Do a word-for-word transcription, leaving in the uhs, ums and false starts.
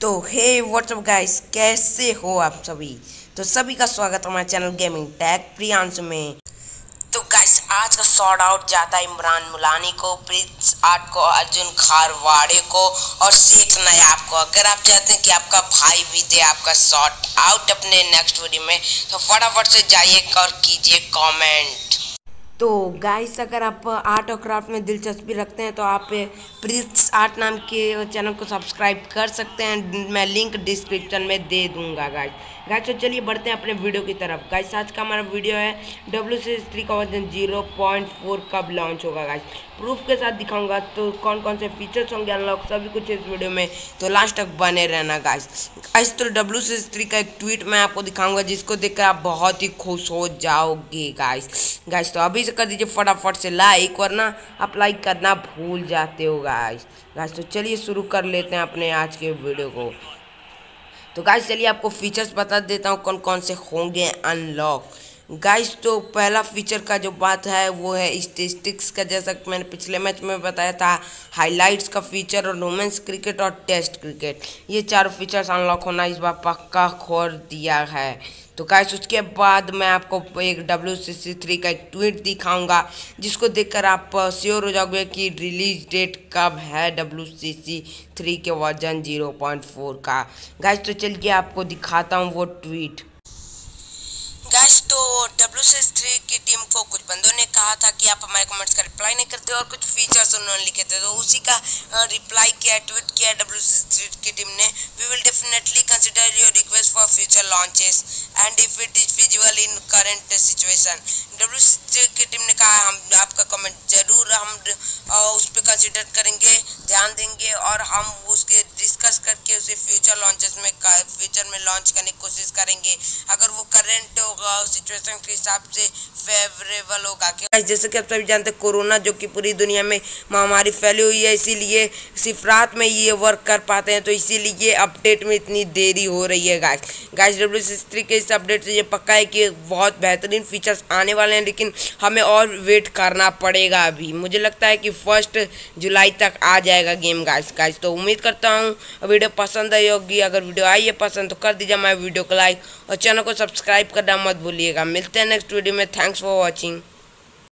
तो हे WhatsApp guys, कैसे हो आप सभी। तो सभी का स्वागत हमारे चैनल गेमिंग टेक प्रियांशु में। तो गाइस, आज का शॉर्ट आउट जाता है इमरान मुलानी को, प्रिंस आर्ट को, अर्जुन खारवाड़े को और सीखना है आपको। अगर आप चाहते हैं कि आपका भाई भी दे आपका शॉर्ट आउट अपने नेक्स्ट वीडियो में, तो फटाफट से जाइए और कीजिए कॉमेंट। तो गाइस, अगर आप आर्ट और क्राफ्ट में दिलचस्पी रखते हैं तो आप प्रिंट्स आर्ट नाम के चैनल को सब्सक्राइब कर सकते हैं। मैं लिंक डिस्क्रिप्शन में दे दूंगा गाइस। गाइस तो चलिए बढ़ते हैं अपने वीडियो की तरफ। गाइस आज का हमारा वीडियो है डब्ल्यू सी सी थ्री का वर्जन ज़ीरो पॉइंट फोर कब लॉन्च होगा गाइस। प्रूफ के साथ दिखाऊंगा तो कौन कौन से फीचर्स होंगे अनलॉक, सभी कुछ इस वीडियो में, तो लास्ट तक बने रहना गाइस। गाइस तो डब्ल्यू सी सी थ्री का एक ट्वीट मैं आपको दिखाऊंगा जिसको देखकर आप बहुत ही खुश हो जाओगे गाइस। गाइस तो अभी कर दीजिए फटाफट से लाइक, वरना आप लाइक करना भूल जाते हो गाइस। गाइस तो चलिए शुरू कर लेते हैं अपने आज के वीडियो को। तो गाइस चलिए आपको फीचर्स बता देता हूँ कौन कौन से होंगे अनलॉक। गाइस तो पहला फीचर का जो बात है वो है स्टेटिस्टिक्स का, जैसा कि मैंने पिछले मैच में बताया था। हाइलाइट्स का फीचर और वुमेंस क्रिकेट और टेस्ट क्रिकेट, ये चारों फीचर्स अनलॉक होना इस बार पक्का खोल दिया है। तो गाइस उसके बाद मैं आपको एक डब्ल्यू सी सी थ्री का एक ट्वीट दिखाऊंगा जिसको देखकर आप श्योर हो जाओगे कि रिलीज डेट कब है डब्ल्यू सी सी थ्री के वर्जन ज़ीरो पॉइंट फोर का। गाइस तो चलिए आपको दिखाता हूँ वो ट्वीट। गाइस तो डब्ल्यू सी सी थ्री की टीम को कुछ बंदों ने कहा था कि आप हमारे कमेंट्स का रिप्लाई नहीं करते और कुछ फीचर्स उन्होंने लिखे थे, तो उसी का रिप्लाई किया, ट्वीट किया डब्ल्यू सी सी थ्री की टीम ने। We will definitely consider your request for future launches and if it is feasible in current situation. W C C three की टीम ने कहा हम आपका कमेंट जरूर हम उस पर कंसिडर करेंगे, ध्यान देंगे और हम उसके डिस्कस करके उसे फ्यूचर लॉन्चेस में फ्यूचर में लॉन्च करने की कोशिश करेंगे अगर वो करंट सिचुएशन के हिसाब से फेवरेबल होगा। जैसे कि आप सभी जानते हैं, कोरोना जो कि पूरी दुनिया में महामारी फैली हुई है, इसीलिए सिर्फ रात में ये वर्क कर पाते हैं, तो इसीलिए अपडेट में इतनी देरी हो रही है guys. Guys W C C three के इस अपडेट से ये पक्का है कि बहुत बेहतरीन फीचर्स आने वाले हैं, लेकिन हमें और वेट करना पड़ेगा। अभी मुझे लगता है कि फर्स्ट जुलाई तक आ जाएगा गेम गाइस। गाइस तो उम्मीद करता हूँ वीडियो पसंद आई होगी। अगर वीडियो आई है पसंद तो कर दीजिए हमारे वीडियो को लाइक और चैनल को सब्सक्राइब करना मत भूलिएगा। मिलते हैं नेक्स्ट वीडियो में। Thanks for watching.